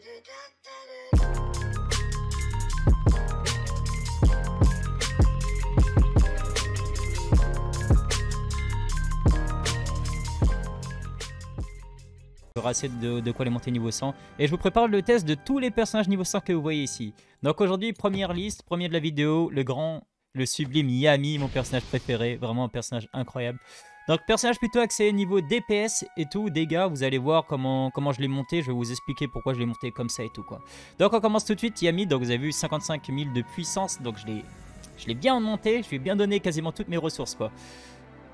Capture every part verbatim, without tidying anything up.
Il y aura assez de, de quoi les monter niveau cent. Et je vous prépare le test de tous les personnages niveau cent que vous voyez ici. Donc aujourd'hui, première liste, premier de la vidéo, le grand, le sublime Yami, mon personnage préféré. Vraiment un personnage incroyable. Donc personnage plutôt axé niveau D P S et tout, dégâts, vous allez voir comment, comment je l'ai monté, je vais vous expliquer pourquoi je l'ai monté comme ça et tout quoi. Donc on commence tout de suite, Yami, donc vous avez vu cinquante-cinq mille de puissance, donc je l'ai je l'ai bien monté, je lui ai bien donné quasiment toutes mes ressources quoi.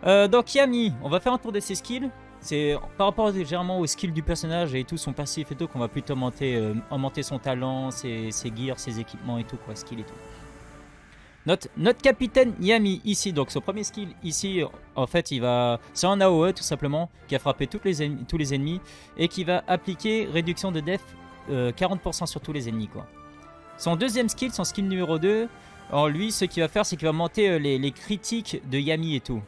Euh, donc Yami, on va faire un tour de ses skills, c'est par rapport légèrement aux skills du personnage et tout, son passif et tout, qu'on va plutôt augmenter, euh, augmenter son talent, ses, ses gears, ses équipements et tout quoi, skills et tout. Notre, notre capitaine Yami, ici, donc son premier skill, ici, en fait, il va... C'est un A O E, tout simplement, qui a frappé toutes les ennemis, tous les ennemis, et qui va appliquer réduction de def euh, quarante pour cent sur tous les ennemis, quoi. Son deuxième skill, son skill numéro deux, en lui, ce qu'il va faire, c'est qu'il va monter euh, les, les critiques de Yami et tout.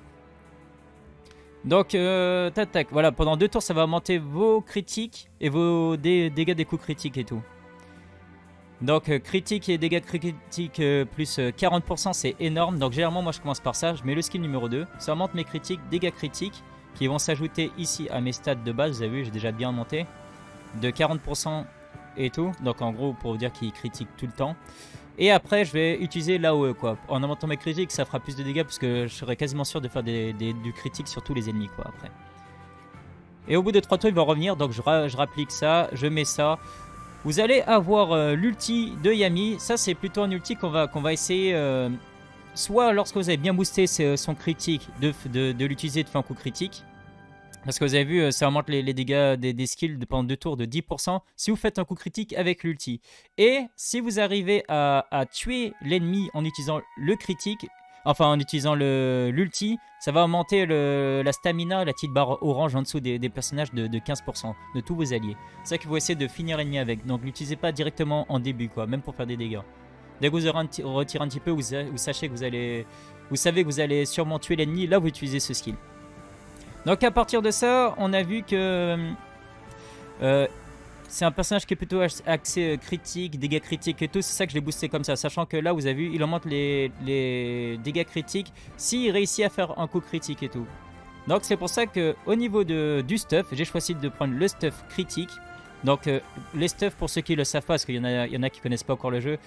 Donc, euh, tac, tac, voilà, pendant deux tours, ça va augmenter vos critiques et vos dé dégâts des coups critiques et tout. Donc euh, critique et dégâts critiques euh, plus euh, quarante pour cent, c'est énorme. Donc généralement moi je commence par ça, je mets le skill numéro deux. Ça augmente mes critiques, dégâts critiques, qui vont s'ajouter ici à mes stats de base. Vous avez vu, j'ai déjà bien monté de quarante pour cent et tout. Donc en gros pour vous dire qu'il critique tout le temps. Et après je vais utiliser l'A O E quoi. En augmentant mes critiques ça fera plus de dégâts, parce que je serai quasiment sûr de faire des, des, du critique sur tous les ennemis quoi après. Et au bout de trois tours il va revenir. Donc je, ra je rapplique ça, je mets ça. Vous allez avoir euh, l'ulti de Yami. Ça c'est plutôt un ulti qu'on va, qu'on va essayer euh, soit lorsque vous avez bien boosté son critique, de, de, de l'utiliser de faire un coup critique. Parce que vous avez vu, ça augmente les, les dégâts des, des skills pendant deux tours de dix pour cent si vous faites un coup critique avec l'ulti. Et si vous arrivez à, à tuer l'ennemi en utilisant le critique, enfin en utilisant l'ulti, ça va augmenter le, la stamina, la petite barre orange en dessous des, des personnages de, de quinze pour cent de tous vos alliés. C'est ça qu'il faut essayer de finir l'ennemi avec. Donc l'utilisez pas directement en début quoi, même pour faire des dégâts. Dès que vous retirez un petit peu, vous, vous sachez que vous allez, vous savez que vous allez sûrement tuer l'ennemi. Là vous utilisez ce skill. Donc à partir de ça, on a vu que euh, c'est un personnage qui est plutôt axé critique, dégâts critiques et tout. C'est ça que je l'ai boosté comme ça. Sachant que là, vous avez vu, il augmente les, les dégâts critiques s'il réussit à faire un coup critique et tout. Donc c'est pour ça qu'au niveau de, du stuff, j'ai choisi de prendre le stuff critique. Donc euh, les stuff, pour ceux qui ne le savent pas, parce qu'il y en a, il y en a qui ne connaissent pas encore le jeu.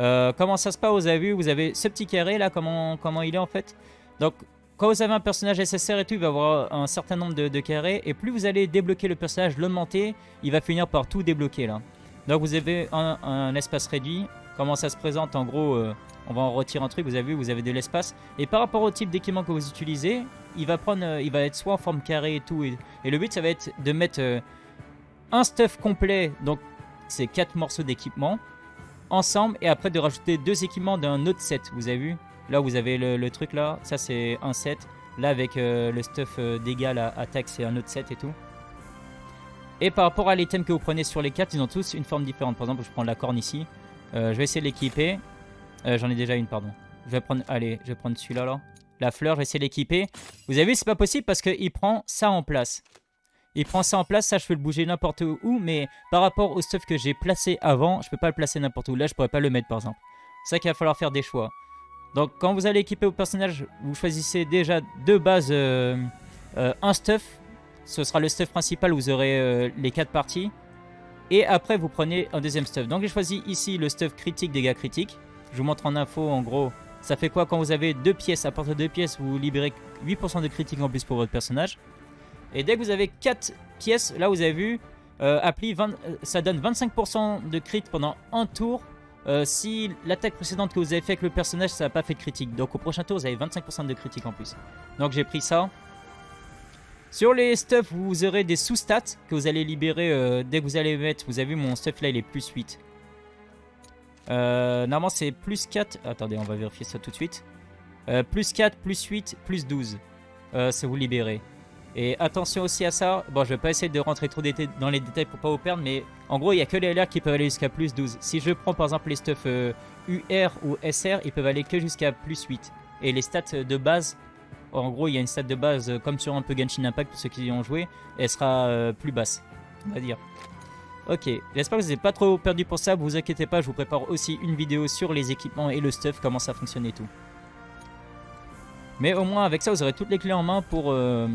Euh, comment ça se passe, vous avez vu, vous avez ce petit carré là, comment, comment il est en fait. Donc quand vous avez un personnage S S R et tout, il va avoir un certain nombre de, de carrés. Et plus vous allez débloquer le personnage, l'augmenter, il va finir par tout débloquer là. Donc vous avez un, un espace réduit. Comment ça se présente? En gros, euh, on va en retirer un truc. Vous avez vu, vous avez de l'espace. Et par rapport au type d'équipement que vous utilisez, il va, prendre, euh, il va être soit en forme carrée et tout. Et, et le but, ça va être de mettre euh, un stuff complet. Donc c'est quatre morceaux d'équipement ensemble. Et après de rajouter deux équipements d'un autre set. Vous avez vu? Là vous avez le, le truc là, ça c'est un set. Là avec euh, le stuff euh, dégâts, la attaque c'est un autre set et tout. Et par rapport à l'item que vous prenez sur les cartes, ils ont tous une forme différente. Par exemple je prends la corne ici, euh, je vais essayer de l'équiper. Euh, J'en ai déjà une pardon. Je vais prendre, allez je vais prendre celui-là là. La fleur, je vais essayer de l'équiper. Vous avez vu c'est pas possible parce qu'il prend ça en place. Il prend ça en place, ça je peux le bouger n'importe où. Mais par rapport au stuff que j'ai placé avant, je peux pas le placer n'importe où. Là je pourrais pas le mettre par exemple. C'est ça qu'il va falloir faire des choix. Donc quand vous allez équiper vos personnages, vous choisissez déjà de base euh, euh, un stuff. Ce sera le stuff principal où vous aurez euh, les quatre parties. Et après vous prenez un deuxième stuff. Donc j'ai choisi ici le stuff critique, dégâts critiques. Je vous montre en info en gros. Ça fait quoi quand vous avez deux pièces? À partir de deux pièces, vous libérez huit pour cent de critiques en plus pour votre personnage. Et dès que vous avez quatre pièces, là vous avez vu, euh, appli vingt, ça donne vingt-cinq pour cent de crit pendant un tour. Euh, si l'attaque précédente que vous avez fait avec le personnage, ça n'a pas fait de critique. Donc au prochain tour, vous avez vingt-cinq pour cent de critique en plus. Donc j'ai pris ça. Sur les stuffs, vous aurez des sous-stats que vous allez libérer euh, dès que vous allez mettre. Vous avez vu, mon stuff là, il est plus huit. Euh, normalement, c'est plus quatre. Attendez, on va vérifier ça tout de suite. Euh, plus quatre, plus huit, plus douze. Euh, ça vous libérez. Et attention aussi à ça, bon je vais pas essayer de rentrer trop dans les détails pour pas vous perdre, mais en gros il n'y a que les L R qui peuvent aller jusqu'à plus douze. Si je prends par exemple les stuff euh, U R ou S R, ils peuvent aller que jusqu'à plus huit. Et les stats de base, en gros il y a une stat de base euh, comme sur un peu Genshin Impact pour ceux qui y ont joué, elle sera euh, plus basse, on va dire. Ok, j'espère que vous n'êtes pas trop perdu pour ça, vous inquiétez pas, je vous prépare aussi une vidéo sur les équipements et le stuff, comment ça fonctionne et tout. Mais au moins avec ça vous aurez toutes les clés en main pour, euh,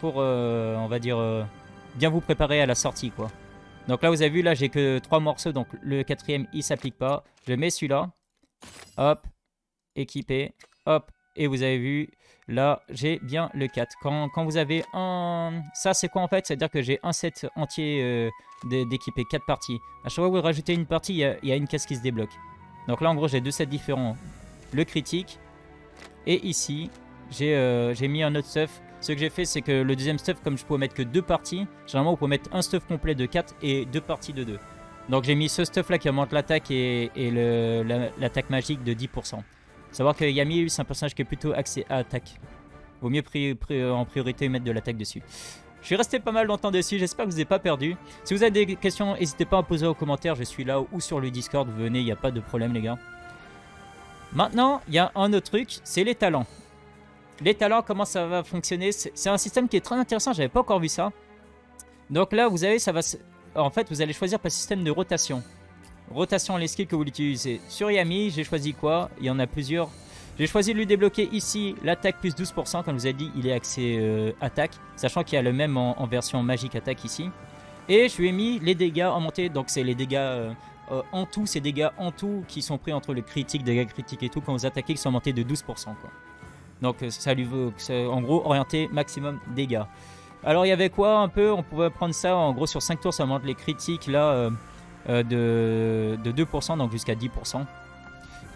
pour euh, on va dire, euh, bien vous préparer à la sortie quoi. Donc là vous avez vu, là j'ai que trois morceaux, donc le quatrième il s'applique pas. Je mets celui-là, hop, équipé, hop, et vous avez vu, là j'ai bien le quatre. Quand, quand vous avez un... Ça c'est quoi en fait? C'est-à-dire que j'ai un set entier euh, d'équiper quatre parties. À chaque fois que vous rajoutez une partie, il y a, y a une caisse qui se débloque. Donc là en gros j'ai deux sets différents. Le critique, et ici j'ai euh, mis un autre stuff. Ce que j'ai fait c'est que le deuxième stuff, comme je pouvais mettre que deux parties, généralement vous pouvez mettre un stuff complet de quatre et deux parties de deux. Donc j'ai mis ce stuff là qui augmente l'attaque et, et l'attaque magique de dix pour cent. Savoir que Yami c'est un personnage qui est plutôt axé à attaque. Vaut mieux pri pri en priorité mettre de l'attaque dessus. Je suis resté pas mal longtemps dessus, j'espère que vous n'êtes pas perdu. Si vous avez des questions, n'hésitez pas à poser aux commentaires, je suis là ou sur le Discord, venez, il n'y a pas de problème les gars. Maintenant, il y a un autre truc, c'est les talents. Les talents, comment ça va fonctionner? C'est un système qui est très intéressant, j'avais pas encore vu ça. Donc là, vous avez, ça va... En fait, vous allez choisir par système de rotation. Rotation les skills que vous l'utilisez. Sur Yami, j'ai choisi quoi? Il y en a plusieurs. J'ai choisi de lui débloquer ici l'attaque plus douze pour cent. Comme je vous ai dit, il est axé euh, attaque. Sachant qu'il y a le même en, en version magique attaque ici. Et je lui ai mis les dégâts en montée. Donc c'est les dégâts euh, euh, en tout. Ces dégâts en tout qui sont pris entre le critique, dégâts critiques et tout. Quand vous attaquez, qui sont montés de douze pour cent. Quoi. Donc ça lui veut en gros orienter maximum dégâts. Alors il y avait quoi un peu? On pouvait prendre ça en gros sur cinq tours. Ça monte les critiques là... Euh, De, de deux pour cent, donc jusqu'à dix pour cent.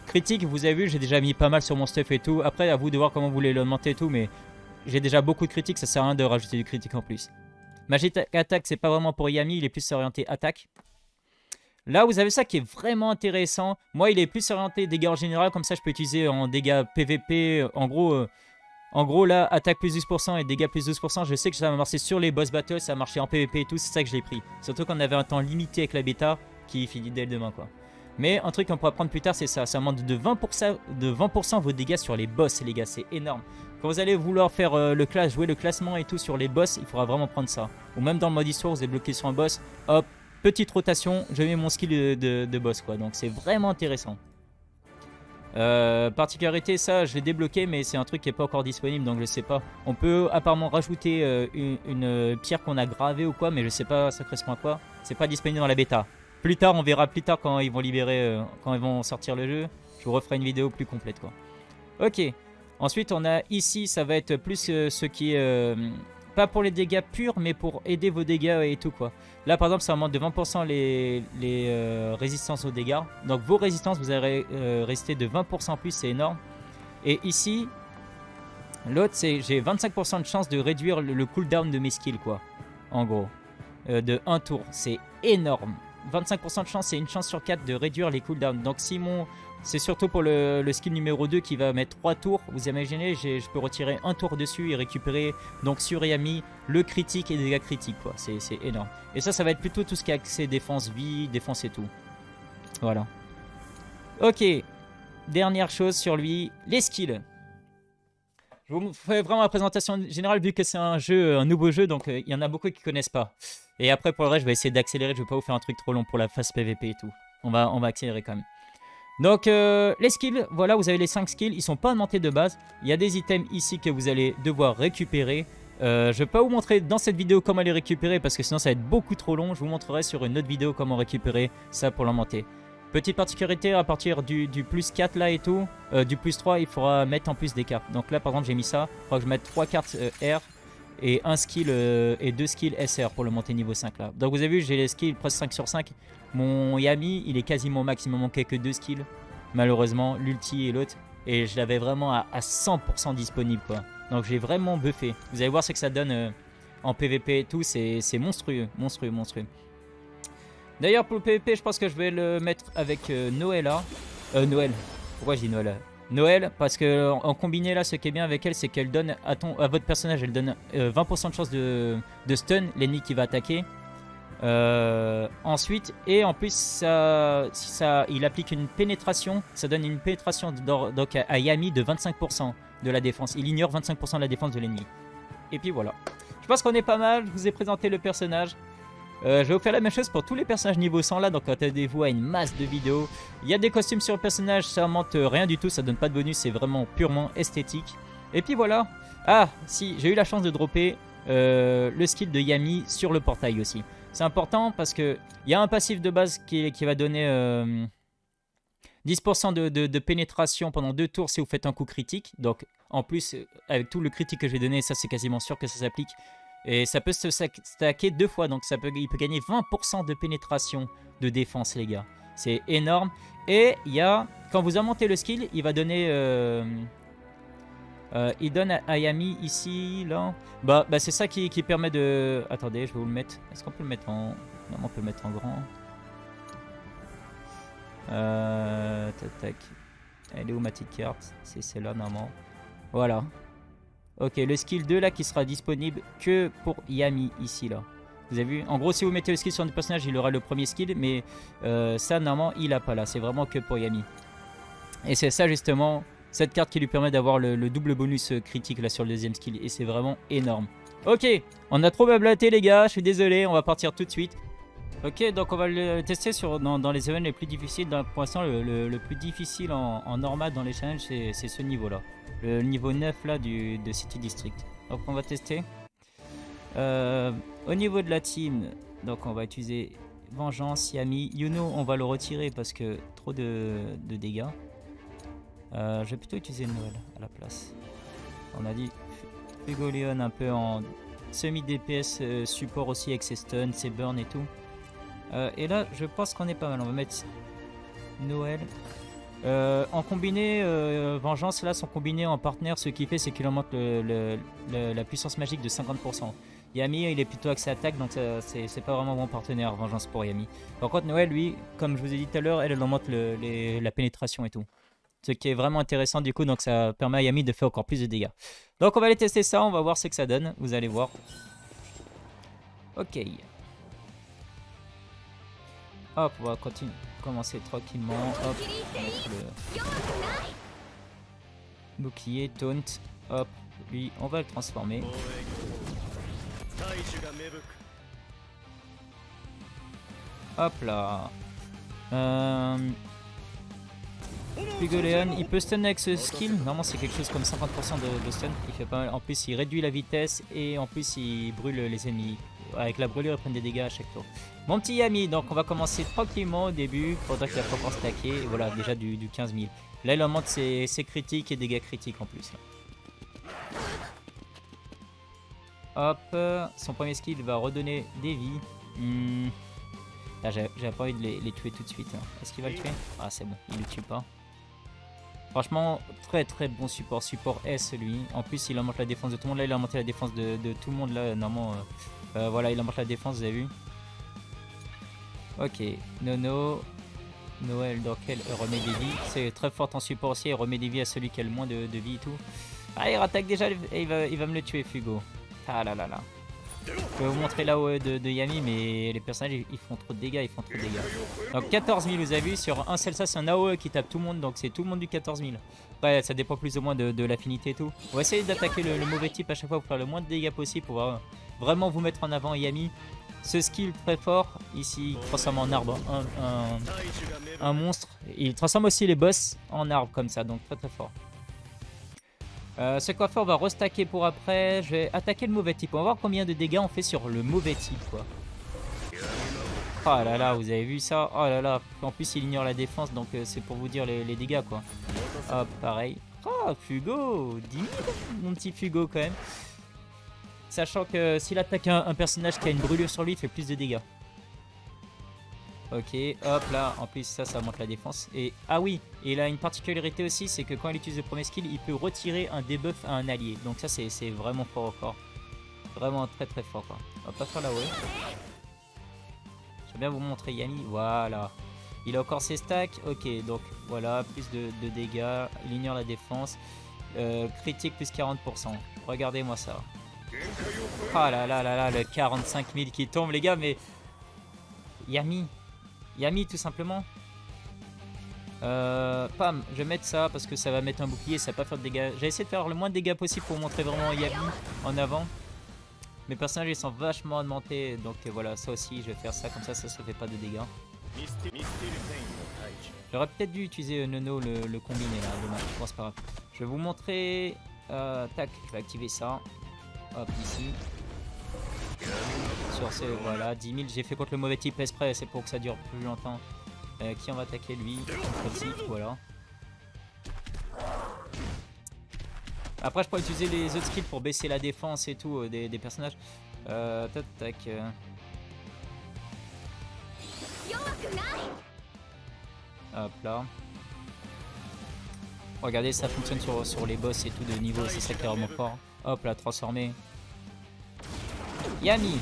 Critique, vous avez vu, j'ai déjà mis pas mal sur mon stuff et tout. Après, à vous de voir comment vous voulez l'augmenter et tout, mais j'ai déjà beaucoup de critiques, ça sert à rien de rajouter du critique en plus. Magic attaque, c'est pas vraiment pour Yami, il est plus orienté attaque. Là, vous avez ça qui est vraiment intéressant. Moi, il est plus orienté dégâts en général, comme ça je peux utiliser en dégâts P V P. En gros, euh, en gros là, attaque plus dix pour cent et dégâts plus douze pour cent. Je sais que ça va marcher sur les boss battles, ça marchait en P V P et tout, c'est ça que je l'ai pris. Surtout qu'on avait un temps limité avec la bêta qui finit dès le demain quoi. Mais un truc qu'on pourra prendre plus tard c'est ça, ça monte de vingt pour cent, de vingt pour cent vos dégâts sur les boss les gars, c'est énorme. Quand vous allez vouloir faire euh, le class, jouer le classement et tout sur les boss, il faudra vraiment prendre ça. Ou même dans le mode histoire, vous êtes bloqué sur un boss, hop, petite rotation, je mets mon skill de, de, de boss quoi, donc c'est vraiment intéressant. Euh, particularité ça je l'ai débloqué mais c'est un truc qui n'est pas encore disponible donc je sais pas. On peut apparemment rajouter euh, une, une pierre qu'on a gravée ou quoi mais je sais pas ça correspond à quoi. C'est pas disponible dans la bêta. Plus tard on verra plus tard quand ils vont libérer, euh, quand ils vont sortir le jeu. Je vous referai une vidéo plus complète quoi. Ok. Ensuite on a ici ça va être plus euh, ce qui est euh, pas pour les dégâts purs mais pour aider vos dégâts et tout quoi. Là par exemple ça augmente de vingt pour cent les, les euh, résistances aux dégâts. Donc vos résistances vous allez euh, rester de vingt pour cent plus, c'est énorme. Et ici l'autre c'est j'ai vingt-cinq pour cent de chance de réduire le, le cooldown de mes skills quoi. En gros euh, de un tour, c'est énorme. Vingt-cinq pour cent de chance, c'est une chance sur quatre de réduire les cooldowns. Donc si mon... C'est surtout pour le, le skill numéro deux qui va mettre trois tours. Vous imaginez, je peux retirer un tour dessus et récupérer donc sur Yami le critique et les dégâts critiques. C'est énorme. Et ça, ça va être plutôt tout ce qui est accès défense, vie, défense et tout. Voilà. Ok. Dernière chose sur lui, les skills. Je vous fais vraiment la présentation générale vu que c'est un jeu, un nouveau jeu. Donc il euh, y en a beaucoup qui ne connaissent pas. Et après pour le reste je vais essayer d'accélérer, je ne vais pas vous faire un truc trop long pour la phase P V P et tout. On va, on va accélérer quand même. Donc euh, les skills, voilà vous avez les cinq skills, ils ne sont pas augmentés de base. Il y a des items ici que vous allez devoir récupérer. Euh, je ne vais pas vous montrer dans cette vidéo comment les récupérer parce que sinon ça va être beaucoup trop long. Je vous montrerai sur une autre vidéo comment récupérer ça pour l'augmenter. Petite particularité, à partir du, du plus quatre là et tout, euh, du plus trois il faudra mettre en plus des cartes. Donc là par exemple j'ai mis ça, il faudra que je mette trois cartes euh, R. Et un skill euh, et deux skills S R pour le monter niveau cinq là. Donc vous avez vu, j'ai les skills presque cinq sur cinq. Mon Yami, il est quasiment au maximum, il manquait que deux skills. Malheureusement, l'ulti et l'autre. Et je l'avais vraiment à, à cent pour cent disponible quoi. Donc j'ai vraiment buffé. Vous allez voir ce que ça donne euh, en P V P et tout. C'est monstrueux, monstrueux, monstrueux. D'ailleurs pour le P V P, je pense que je vais le mettre avec euh, Noelle là. Euh, Noelle. Pourquoi je dis Noelle? Noelle, parce que en combiné là, ce qui est bien avec elle, c'est qu'elle donne à, ton, à votre personnage, elle donne euh, vingt pour cent de chance de, de stun l'ennemi qui va attaquer. Euh, ensuite, et en plus, ça, ça, il applique une pénétration, ça donne une pénétration donc à, à Yami de vingt-cinq pour cent de la défense. Il ignore vingt-cinq pour cent de la défense de l'ennemi. Et puis voilà. Je pense qu'on est pas mal, je vous ai présenté le personnage. Euh, je vais vous faire la même chose pour tous les personnages niveau cent là, donc attendez-vous à une masse de vidéos. Il y a des costumes sur le personnage, ça monte rien du tout, ça donne pas de bonus, c'est vraiment purement esthétique. Et puis voilà. Ah, si, j'ai eu la chance de dropper euh, le skill de Yami sur le portail aussi. C'est important parce que il y a un passif de base qui, qui va donner euh, dix pour cent de, de, de pénétration pendant deux tours si vous faites un coup critique. Donc en plus, avec tout le critique que j'ai donné, ça c'est quasiment sûr que ça s'applique. Et ça peut se stacker deux fois, donc ça peut, il peut gagner vingt pour cent de pénétration de défense, les gars. C'est énorme. Et il y a, quand vous augmentez le skill, il va donner... Euh, euh, il donne à Yami ici, là. Bah, bah c'est ça qui, qui permet de... Attendez, je vais vous le mettre. Est-ce qu'on peut le mettre en... Non, on peut le mettre en grand. Euh... Tac, tac. Elle est où ma petite carte? C'est celle-là, normalement. Voilà. Ok, le skill deux là qui sera disponible que pour Yami ici là. Vous avez vu? En gros, si vous mettez le skill sur un personnage, il aura le premier skill, mais euh, ça normalement il a pas là. C'est vraiment que pour Yami. Et c'est ça justement, cette carte qui lui permet d'avoir le, le double bonus critique là sur le deuxième skill. Et c'est vraiment énorme. Ok, on a trop blablaté les gars, je suis désolé, on va partir tout de suite. Ok, donc on va le tester sur, dans, dans les events les plus difficiles. Dans, pour l'instant, le, le, le plus difficile en, en normal dans les challenges, c'est ce niveau-là. Le niveau neuf là, du, de City District. Donc on va tester. Euh, au niveau de la team, donc on va utiliser Vengeance, Yami. Yuno, on va le retirer parce que trop de, de dégâts. Euh, je vais plutôt utiliser Noelle à la place. On a dit Fuegoleon un peu en semi-D P S support aussi avec ses stuns, ses burns et tout. Euh, et là, je pense qu'on est pas mal. On va mettre Noël. Euh, en combiné, euh, Vengeance, là, sont combinés en partenaire. Ce qui fait, c'est qu'il augmente le, le, le, la puissance magique de cinquante pour cent. Yami, il est plutôt axé attaque, donc c'est pas vraiment mon partenaire, Vengeance pour Yami. Par contre, Noël, lui, comme je vous ai dit tout à l'heure, elle, elle augmente le, les, la pénétration et tout. Ce qui est vraiment intéressant, du coup, donc ça permet à Yami de faire encore plus de dégâts. Donc, on va aller tester ça, on va voir ce que ça donne. Vous allez voir. Ok. Hop, on va continuer, commencer tranquillement. Hop, on va mettre le bouclier, taunt. Hop, lui, on va le transformer. Hop là. Euh... Fuegoleon, il peut stun avec ce skill. Normalement, c'est quelque chose comme cinquante pour cent de, de stun. Il fait pas mal. En plus, il réduit la vitesse et en plus, il brûle les ennemis. Avec la brûlure, ils prennent des dégâts à chaque tour. Mon petit Yami, donc on va commencer tranquillement au début pendant qu'il a pas encore stacké. Et voilà, déjà du, du quinze mille. Là, il augmente ses, ses critiques et dégâts critiques en plus. Hop, son premier skill va redonner des vies. Hmm. Là, j'ai pas envie de les, les tuer tout de suite. Hein. Est-ce qu'il va le tuer? Ah, c'est bon, il le tue pas. Franchement, très très bon support. Support S, lui. En plus, il augmente la défense de tout le monde. Là, il a monté la défense de, de tout le monde. Là, normalement, euh, euh, voilà, il augmente la défense, vous avez vu. Ok, Nono. Noël, donc elle remet des vies. C'est très fort en support aussi. Elle remet des vies à celui qui a le moins de, de vie et tout. Ah, il rattaque déjà et il va, il va me le tuer, Fugo. Ah là là là. Je vais vous montrer là-haut de, de Yami, mais les personnages ils font trop de dégâts, ils font trop de dégâts. Donc quatorze mille, vous avez vu, sur un seul ça c'est un A O E qui tape tout le monde, donc c'est tout le monde du quatorze mille. Après ça dépend plus ou moins de, de l'affinité et tout. On va essayer d'attaquer le, le mauvais type à chaque fois pour faire le moins de dégâts possible, pour euh, vraiment vous mettre en avant Yami. Ce skill très fort, ici il transforme en arbre un, un, un monstre. Il transforme aussi les boss en arbre comme ça, donc très très fort. Euh, ce coiffeur, on va restacker pour après. Je vais attaquer le mauvais type. On va voir combien de dégâts on fait sur le mauvais type, quoi. Oh là là, vous avez vu ça? Oh là là. En plus, il ignore la défense, donc euh, c'est pour vous dire les, les dégâts, quoi. Hop, pareil. Oh, Fugo, dix mille, mon petit Fugo, quand même. Sachant que s'il attaque un, un personnage qui a une brûlure sur lui, il fait plus de dégâts. Ok, hop là, en plus ça, ça monte la défense. Et ah oui, et il a une particularité aussi, c'est que quand il utilise le premier skill, il peut retirer un debuff à un allié. Donc ça, c'est vraiment fort au corps. Vraiment très très fort, quoi. On va pas faire la wave. Je vais bien vous montrer Yami, voilà. Il a encore ses stacks, ok, donc voilà, plus de, de dégâts, il ignore la défense. Euh, critique plus quarante pour cent, regardez-moi ça. Ah là là là là, le quarante-cinq mille qui tombe, les gars, mais... Yami Yami tout simplement. Euh, pam, je vais mettre ça parce que ça va mettre un bouclier, ça va pas faire de dégâts. J'ai essayé de faire le moins de dégâts possible pour montrer vraiment Yami en avant. Mes personnages ils sont vachement augmentés, donc voilà, ça aussi je vais faire ça, comme ça ça se fait pas de dégâts. J'aurais peut-être dû utiliser Nono le, le combiné là, dommage, je pense pas. Je vais vous montrer, euh, tac, je vais activer ça, hop ici. Sur ce, voilà, dix mille, j'ai fait contre le mauvais type exprès, c'est pour que ça dure plus longtemps. Euh, qui on va attaquer lui, aussi, voilà. Après je pourrais utiliser les autres skills pour baisser la défense et tout euh, des, des personnages. Euh, tac tac. Euh... Hop là. Regardez, ça fonctionne sur, sur les boss et tout de niveau, c'est ça qui est vraiment fort. Hop là, transformé. Yami!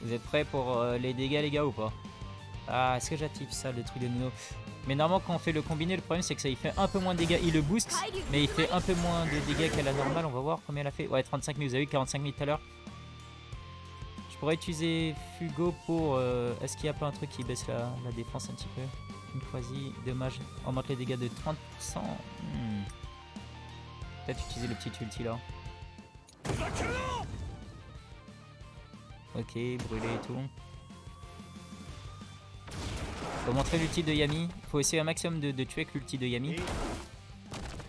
Vous êtes prêts pour euh, les dégâts les gars ou pas? Ah, est-ce que j'active ça le truc de Nono? Mais normalement quand on fait le combiné, le problème c'est que ça il fait un peu moins de dégâts, il le booste, mais il fait un peu moins de dégâts qu'à la normale, on va voir combien elle a fait. Ouais, trente-cinq mille, vous avez eu quarante-cinq mille tout à l'heure. Je pourrais utiliser Fugo pour... Euh, est-ce qu'il n'y a pas un truc qui baisse la, la défense un petit peu? Une fois-ci, dommage, on monte les dégâts de trente pour cent. Hmm. Peut-être utiliser le petit ulti là. Ok, brûler et tout. Faut montrer l'ulti de Yami. Faut essayer un maximum de, de tuer avec l'ulti de Yami.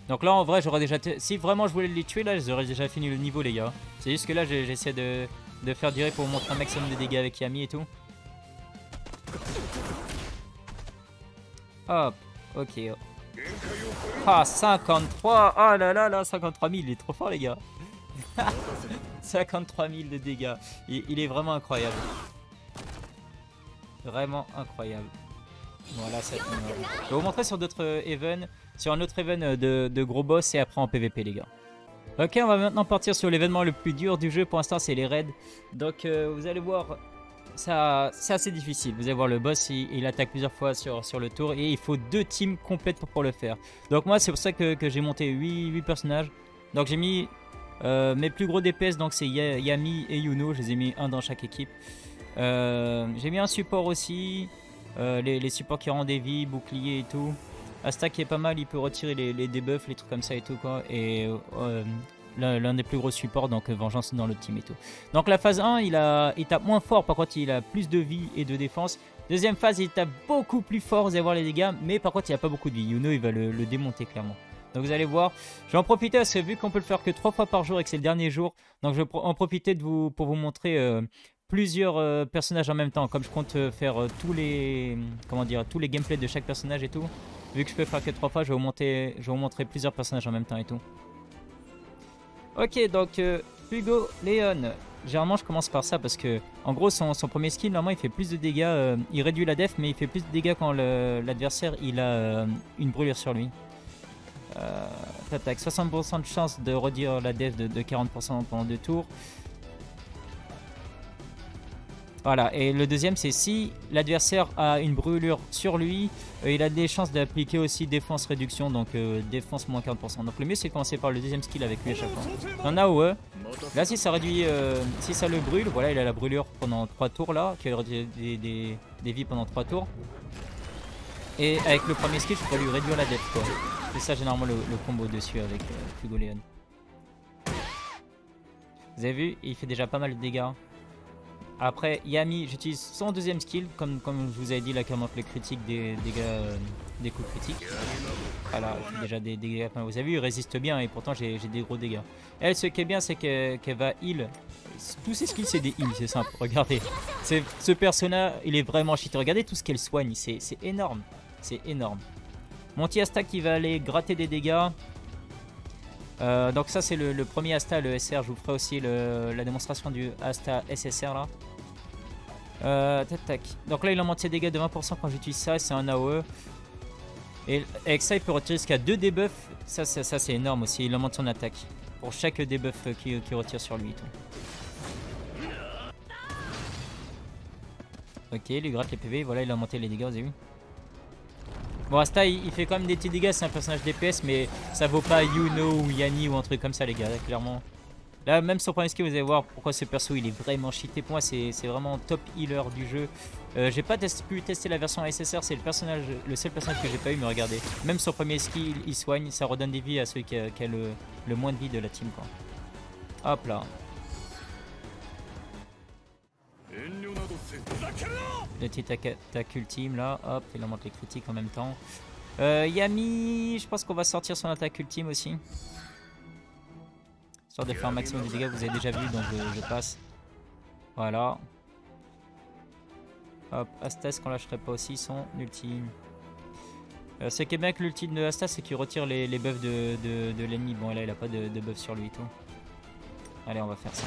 Donc là en vrai j'aurais déjà... Si vraiment je voulais les tuer là j'aurais déjà fini le niveau les gars. C'est juste que là j'essaie de, de faire durer pour montrer un maximum de dégâts avec Yami et tout. Hop. Ok. Ah cinquante-trois. Ah là là là, cinquante-trois mille, il est trop fort les gars. cinquante-trois mille de dégâts. Il, il est vraiment incroyable. Vraiment incroyable. Voilà, ça tombe. Je vais vous montrer sur d'autres events, sur un autre event de, de gros boss et après en P V P les gars. Ok, on va maintenant partir sur l'événement le plus dur du jeu pour l'instant, c'est les raids. Donc euh, vous allez voir, ça c'est assez difficile. Vous allez voir le boss, il, il attaque plusieurs fois sur, sur le tour et il faut deux teams complètes pour, pour le faire. Donc moi c'est pour ça que, que j'ai monté huit, huit personnages. Donc j'ai mis euh, mes plus gros D P S, donc c'est Yami et Yuno, je les ai mis un dans chaque équipe. Euh, j'ai mis un support aussi. Euh, les, les supports qui rendent des vies, boucliers et tout. Asta qui est pas mal, il peut retirer les, les debuffs, les trucs comme ça et tout quoi. Et euh, l'un des plus gros supports, donc Vengeance dans le team et tout. Donc la phase un, il, a, il tape moins fort, par contre il a plus de vie et de défense. Deuxième phase, il tape beaucoup plus fort, vous allez voir les dégâts, mais par contre il n'y a pas beaucoup de vie. Yuno il va le, le démonter clairement. Donc vous allez voir, je vais en profiter parce que vu qu'on peut le faire que trois fois par jour et que c'est le dernier jour, donc je vais en profiter de vous, pour vous montrer... Euh, plusieurs euh, personnages en même temps, comme je compte euh, faire euh, tous les comment dire tous les gameplays de chaque personnage et tout, vu que je peux faire que trois fois, je vais vous montrer, je vais vous montrer plusieurs personnages en même temps et tout. Ok, donc euh, Fuegoleon, généralement je commence par ça parce que en gros son, son premier skill normalement il fait plus de dégâts, euh, il réduit la def mais il fait plus de dégâts quand l'adversaire il a euh, une brûlure sur lui. Euh, attaque soixante pour cent de chance de redire la def de, de quarante pour cent pendant deux tours. Voilà, et le deuxième c'est si l'adversaire a une brûlure sur lui, euh, il a des chances d'appliquer aussi défense réduction, donc euh, défense moins quarante pour cent. Donc le mieux c'est de commencer par le deuxième skill avec lui à chaque fois. En A O E, là si ça réduit, euh, si ça le brûle, voilà il a la brûlure pendant trois tours là, qui réduit des, des, des vies pendant trois tours. Et avec le premier skill je peux lui réduire la dette quoi. C'est ça généralement le, le combo dessus avec euh, Fuegoleon. Vous avez vu, il fait déjà pas mal de dégâts. Après Yami, j'utilise son deuxième skill, comme, comme je vous avais dit là, qui augmente les critiques des dégâts, euh, des coups critiques. Voilà, déjà des dégâts, vous avez vu, il résiste bien et pourtant j'ai des gros dégâts. Elle, ce qui est bien, c'est qu'elle qu'elle va heal. Tous ses skills, c'est des heals, c'est simple, regardez. Ce personnage, il est vraiment cheat. Regardez tout ce qu'elle soigne, c'est énorme, c'est énorme. Mon petit Asta qui va aller gratter des dégâts. Euh, donc ça c'est le, le premier Asta, le S R, je vous ferai aussi le, la démonstration du Asta S S R là. Euh, tac, tac. Donc là il augmente ses dégâts de vingt pour cent quand j'utilise ça, c'est un A O E. Et avec ça il peut retirer jusqu'à deux debuffs, ça, ça, ça c'est énorme aussi, il augmente son attaque. Pour chaque debuff qu'il qui retire sur lui et tout. Ok, il lui gratte les P V, voilà il a augmenté les dégâts, vous avez vu. Bon, Asta il fait quand même des petits dégâts, c'est un personnage D P S, mais ça vaut pas Yuno ou Yami ou un truc comme ça, les gars, là, clairement. Là, même sur premier skill, vous allez voir pourquoi ce perso il est vraiment cheaté. Pour moi, c'est vraiment top healer du jeu. Euh, j'ai pas test, pu tester la version S S R, c'est le, personnage, le seul personnage que j'ai pas eu, mais regardez. Même sur premier skill, il soigne, ça redonne des vies à celui qui a, qui a le, le moins de vie de la team, quoi. Hop là. Le petit attaque ultime là, hop, il en manque les critiques en même temps. Euh, Yami, je pense qu'on va sortir son attaque ultime aussi. Histoire de faire un maximum de dégâts, vous avez déjà vu, donc je, je passe. Voilà. Hop, Asta, qu'on lâcherait pas aussi son ultime. Euh, ce qui est bien avec l'ultime de Asta, c'est qu'il retire les, les buffs de, de, de l'ennemi. Bon, et là, il a pas de, de buff sur lui et tout. Allez, on va faire ça.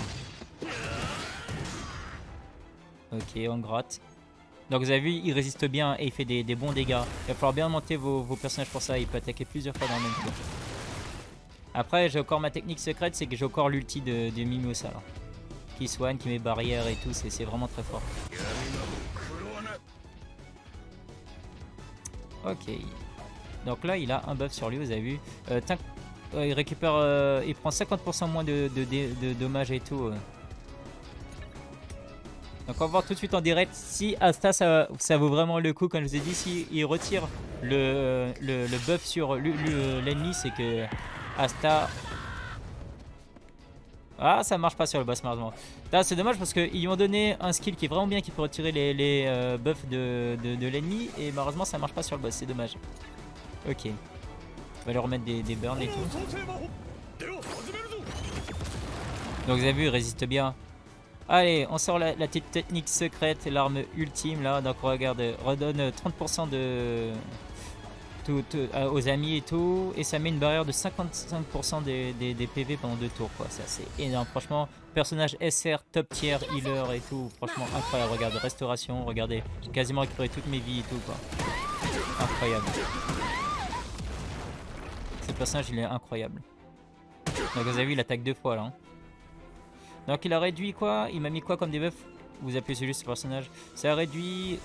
Ok, on gratte. Donc vous avez vu, il résiste bien et il fait des, des bons dégâts. Il va falloir bien monter vos, vos personnages pour ça. Il peut attaquer plusieurs fois dans le même tour. Après, j'ai encore ma technique secrète, c'est que j'ai encore l'ulti de, de Mimosa là, qui soigne, qui met barrière et tout. C'est vraiment très fort. Ok. Donc là, il a un buff sur lui, vous avez vu. Euh, euh, il récupère, euh, il prend cinquante pour cent moins de, de, de, de dommages et tout. Euh. Donc on va voir tout de suite en direct si Asta ça, ça vaut vraiment le coup. Comme je vous ai dit, si il retire le, le, le buff sur l'ennemi, c'est que Asta... Ah, ça marche pas sur le boss malheureusement. C'est dommage parce qu'ils lui ont donné un skill qui est vraiment bien, qui peut retirer les, les euh, buffs de, de, de l'ennemi, et malheureusement ça marche pas sur le boss, c'est dommage. Ok. On va lui remettre des, des burns et tout. Donc vous avez vu, il résiste bien. Allez, on sort la, la petite technique secrète, l'arme ultime là. Donc regarde, redonne trente pour cent de tout, tout, euh, aux amis et tout. Et ça met une barrière de cinquante-cinq pour cent des, des, des P V pendant deux tours quoi. Ça c'est énorme, franchement. Personnage S R, top tier, healer et tout. Franchement incroyable, regarde, restauration, regardez. J'ai quasiment récupéré toutes mes vies et tout quoi. Incroyable. Ce personnage il est incroyable. Donc vous avez vu, il attaque deux fois là. Hein. Donc il a réduit quoi? Il m'a mis quoi comme des buffs? Vous appuyez sur juste ce personnage. Ça a réduit...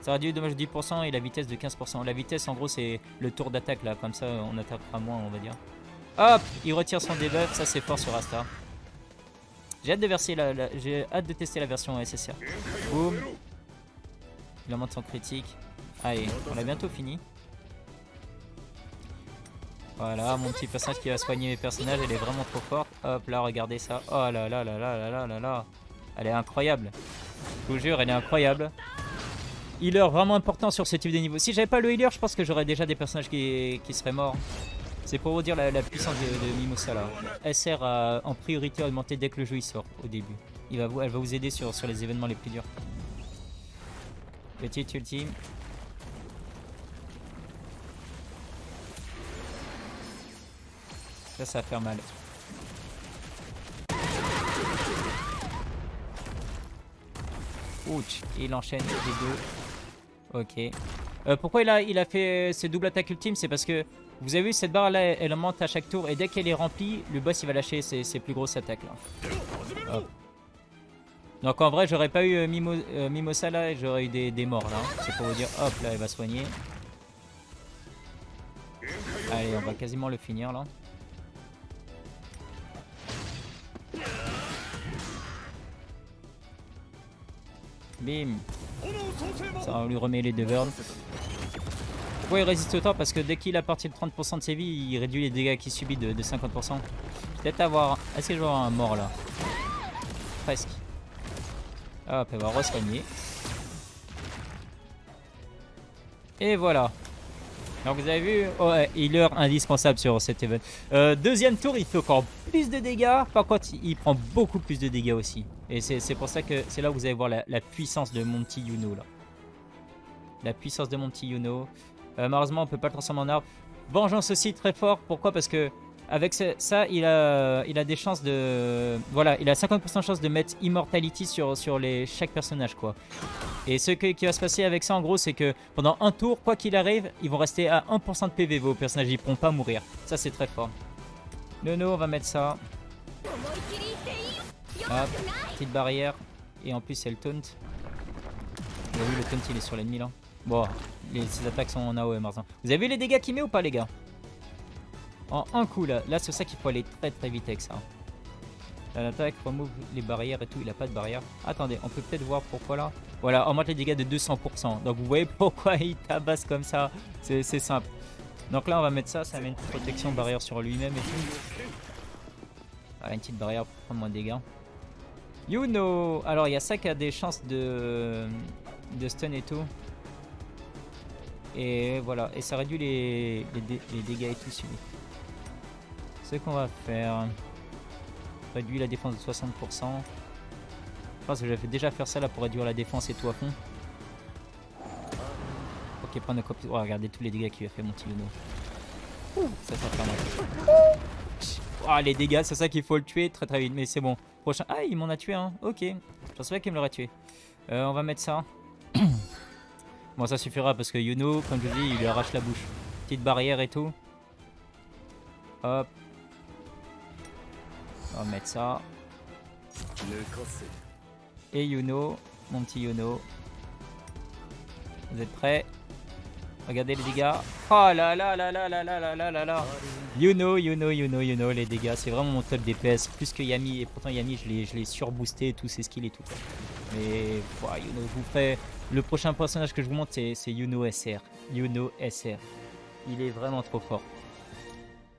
Ça a réduit le dommage de dix pour cent et la vitesse de quinze pour cent. La vitesse en gros c'est le tour d'attaque là. Comme ça on attaquera moins on va dire. Hop! Il retire son debuff. Ça c'est fort sur Asta. J'ai hâte de verser la, la... J'ai hâte de tester la version S S R. Boum! Il augmente son critique. Allez, on l'a bientôt fini. Voilà, mon petit personnage qui va soigner mes personnages, elle est vraiment trop forte. Hop là, regardez ça. Oh là là là là là là là là. Elle est incroyable. Je vous jure, elle est incroyable. Healer vraiment important sur ce type de niveau. Si j'avais pas le healer, je pense que j'aurais déjà des personnages qui, qui seraient morts. C'est pour vous dire la, la puissance de, de Mimosa là. Elle sert à, en priorité augmentée dès que le jeu il sort au début. Il va vous, elle va vous aider sur, sur les événements les plus durs. Petite ultime. Ça, ça va faire mal. Ouch, il enchaîne les deux. Ok. Euh, pourquoi il a, il a fait ce double attaque ultime? C'est parce que, vous avez vu, cette barre là, elle augmente à chaque tour. Et dès qu'elle est remplie, le boss il va lâcher ses, ses plus grosses attaques là. Hop. Donc en vrai, j'aurais pas eu Mimo, euh, Mimosa là et j'aurais eu des, des morts là. C'est pour vous dire, hop là, elle va soigner. Allez, on va quasiment le finir là. Bim. Ça, on lui remet les deux burns. Pourquoi il résiste autant? Parce que dès qu'il a parti de trente pour cent de ses vies, il réduit les dégâts qu'il subit de, de cinquante pour cent. Peut-être avoir... Est-ce que je vais avoir un mort là? Presque. Hop, elle va re-soigner. Et voilà. Donc vous avez vu, oh, healer indispensable sur cet event. Euh, deuxième tour, il fait encore plus de dégâts. Par contre, il prend beaucoup plus de dégâts aussi. Et c'est pour ça que c'est là où vous allez voir la, la puissance de mon petit Yuno là. La puissance de mon petit Yuno. Euh, malheureusement, on peut pas le transformer en arbre. Vengeance aussi très fort. Pourquoi? Parce que avec ce, ça, il a, il a des chances de, voilà, il a cinquante pour cent de chance de mettre immortality sur sur les chaque personnage quoi. Et ce que, qui va se passer avec ça en gros, c'est que pendant un tour, quoi qu'il arrive, ils vont rester à un pour cent de P V, vos personnages, ils pourront pas mourir. Ça c'est très fort. Nono, on va mettre ça. Hop, petite barrière. Et en plus elle taunt. Vous avez vu, le taunt il est sur l'ennemi là. Bon, les, ses attaques sont en A O E maintenant. Vous avez vu les dégâts qu'il met ou pas les gars? En un coup là, là c'est ça qu'il faut aller très très vite avec ça. L'attaque, remove les barrières et tout, il a pas de barrière. Attendez, on peut peut-être voir pourquoi là. Voilà, augmente les dégâts de deux cents pour cent. Donc vous voyez pourquoi il tabasse comme ça. C'est simple. Donc là on va mettre ça, ça met une protection barrière sur lui-même et tout. Voilà, une petite barrière pour prendre moins de dégâts. Yuno! Alors, il y a ça qui a des chances de, de stun et tout. Et voilà, et ça réduit les, les, dé, les dégâts et tout subis. Ce qu'on va faire, réduit la défense de soixante pour cent. Je pense que je vais déjà faire ça là pour réduire la défense et tout à fond. Ok, prendre le copie. Oh, regardez tous les dégâts qu'il a fait, mon petit Yuno. Ça, ça fait mal. Ah, les dégâts, c'est ça qu'il faut le tuer très très vite, mais c'est bon. Prochain. Ah, il m'en a tué un, hein. Ok. Je pensais pas qu'il me l'aurait tué. Euh, on va mettre ça. Bon, ça suffira parce que Yuno, comme je dis, il lui arrache la bouche. Petite barrière et tout. Hop. On va mettre ça. Et Yuno, mon petit Yuno. Vous êtes prêts? Regardez les dégâts. Oh là là là là là là là là là là. Yuno, Yuno, Yuno, Yuno, les dégâts. C'est vraiment mon top D P S. Plus que Yami. Et pourtant Yami, je l'ai surboosté, tous ses skills et tout. Mais voilà, Yuno, je vous ferai. Le prochain personnage que je vous montre, c'est Yuno S R. Yuno S R. Il est vraiment trop fort.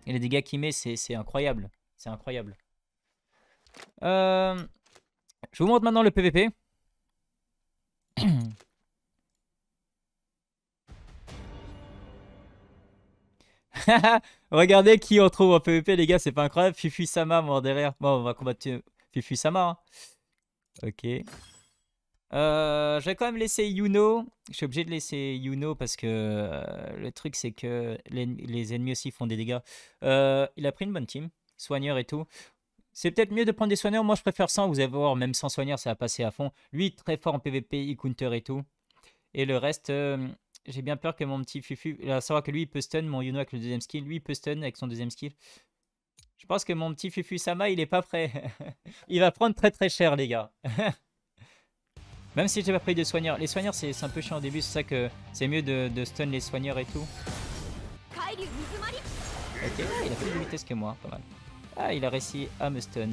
Et les dégâts qu'il met, c'est incroyable. C'est incroyable. Euh, je vous montre maintenant le P V P. Regardez qui on trouve en P V P, les gars, c'est pas incroyable. Fufu Sama, mort derrière. Bon, on va combattre Fufu Sama. Hein. Ok. Euh, je vais quand même laisser Yuno. Je suis obligé de laisser Yuno parce que euh, le truc, c'est que les, les ennemis aussi font des dégâts. Euh, il a pris une bonne team. Soigneur et tout. C'est peut-être mieux de prendre des soigneurs. Moi, je préfère sans. Vous allez voir, même sans soigneur, ça va passer à fond. Lui, très fort en P V P, il counter et tout. Et le reste. Euh, J'ai bien peur que mon petit Fufu... À savoir que lui, il peut stun mon Yuno avec le deuxième skill. Lui, il peut stun avec son deuxième skill. Je pense que mon petit Fufu Sama, il est pas prêt. Il va prendre très très cher, les gars. Même si j'ai pas pris de soigneurs. Les soigneurs, c'est un peu chiant au début. C'est ça que c'est mieux de, de stun les soigneurs et tout. Ok, il a plus de vitesse que moi. Pas mal. Ah, il a réussi à me stun.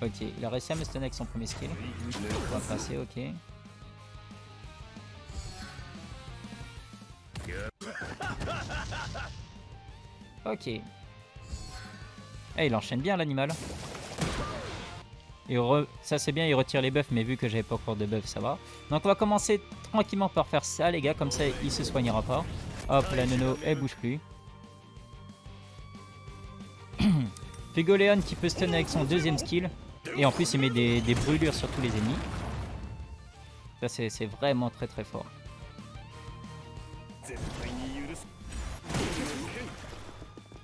Ok, il a réussi à me stun avec son premier skill. On va passer, ok. Ok. Eh, il enchaîne bien l'animal. Et re... ça c'est bien, il retire les buffs, mais vu que j'avais pas encore de buffs, ça va. Donc on va commencer tranquillement par faire ça, les gars, comme ça il se soignera pas. Hop, la nono, elle bouge plus. Fuegoleon qui peut stun avec son deuxième skill. Et en plus il met des, des brûlures sur tous les ennemis. Ça c'est vraiment très très fort.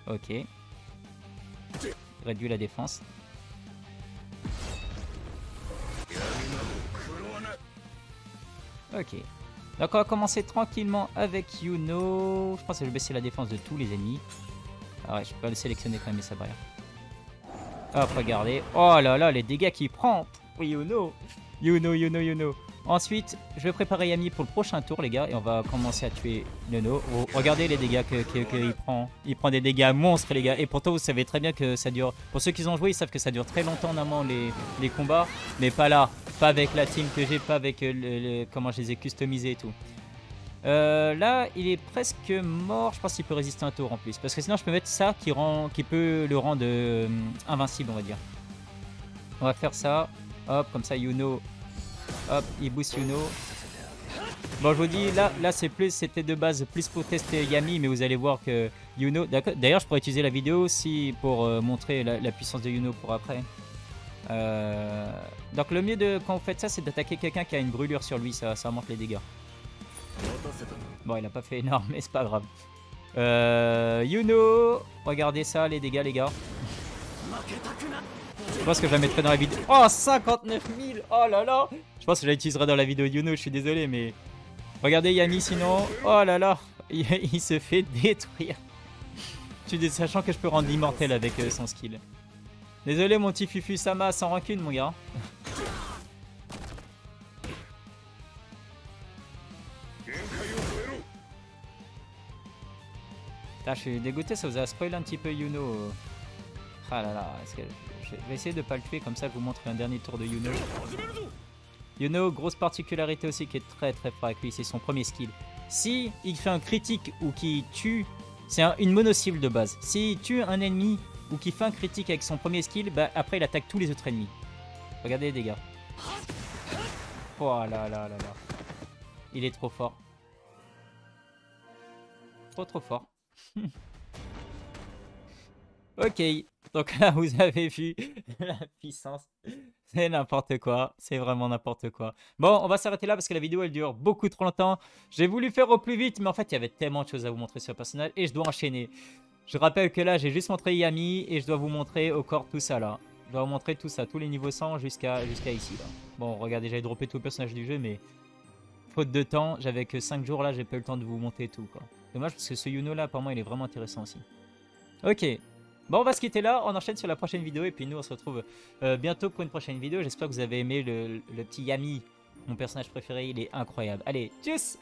Ok. Réduit la défense. Ok. Donc on va commencer tranquillement avec Yuno. Je pense que je vais baisser la défense de tous les ennemis. Ah ouais, je peux le sélectionner quand même et sa barrière. Hop, regardez. Oh là là, les dégâts qu'il prend. Oui, Yuno. Yuno, Yuno, Yuno. Ensuite, je vais préparer Yami pour le prochain tour, les gars, et on va commencer à tuer Yuno. Oh, regardez les dégâts qu'il que, que prend. Il prend des dégâts monstres, les gars. Et pourtant, vous savez très bien que ça dure... Pour ceux qui ont joué, ils savent que ça dure très longtemps en amont, les, les combats. Mais pas là. Pas avec la team que j'ai, pas avec le, le, comment je les ai customisés et tout. Euh, là, il est presque mort. Je pense qu'il peut résister un tour en plus. Parce que sinon, je peux mettre ça qui, rend, qui peut le rendre euh, invincible, on va dire. On va faire ça. Hop, comme ça, Yuno... Hop, il boost Yuno. Bon, je vous dis, là, là c'est plus, c'était de base plus pour tester Yami, mais vous allez voir que Yuno. D'ailleurs, je pourrais utiliser la vidéo aussi pour euh, montrer la, la puissance de Yuno pour après. Euh, donc, le mieux de quand vous faites ça, c'est d'attaquer quelqu'un qui a une brûlure sur lui, ça, ça monte les dégâts. Bon, il a pas fait énorme, mais c'est pas grave. Euh, Yuno, regardez ça, les dégâts, les gars. Je pense que je la mettrai dans la vidéo. Oh, cinquante-neuf mille! Oh là là! Je pense que je la utiliserai dans la vidéo de Yuno, je suis désolé, mais. Regardez Yami sinon. Oh là là! Il se fait détruire. Sachant que je peux rendre immortel avec son skill. Désolé, mon petit Fufu Sama, sans rancune, mon gars. Putain, je suis dégoûté, ça vous a spoilé un petit peu Yuno. Ah là là, est-ce que. Je vais essayer de pas le tuer, comme ça je vous montre un dernier tour de Yuno. Yuno, grosse particularité aussi qui est très très fort avec lui, c'est son premier skill. Si il fait un critique ou qu'il tue, c'est un, une mono cible de base. S'il tue un ennemi, ou qui fait un critique avec son premier skill, bah après il attaque tous les autres ennemis. Regardez les dégâts. Oh là là là là. Il est trop fort. Trop trop fort. Ok. Donc là vous avez vu la puissance. C'est n'importe quoi. C'est vraiment n'importe quoi. Bon, on va s'arrêter là parce que la vidéo elle dure beaucoup trop longtemps. J'ai voulu faire au plus vite, mais en fait il y avait tellement de choses à vous montrer sur le personnage et je dois enchaîner. Je rappelle que là j'ai juste montré Yami et je dois vous montrer au corps tout ça là. Je dois vous montrer tout ça, tous les niveaux cent jusqu'à jusqu'à ici là. Bon, regardez, j'avais droppé tout le personnage du jeu, mais faute de temps, j'avais que cinq jours là, j'ai pas eu le temps de vous monter tout quoi. Dommage parce que ce Yuno là, pour moi, il est vraiment intéressant aussi. Ok, bon, on va se quitter là, on enchaîne sur la prochaine vidéo et puis nous on se retrouve euh, bientôt pour une prochaine vidéo. J'espère que vous avez aimé le, le petit Yami, mon personnage préféré, il est incroyable. Allez, tchuss.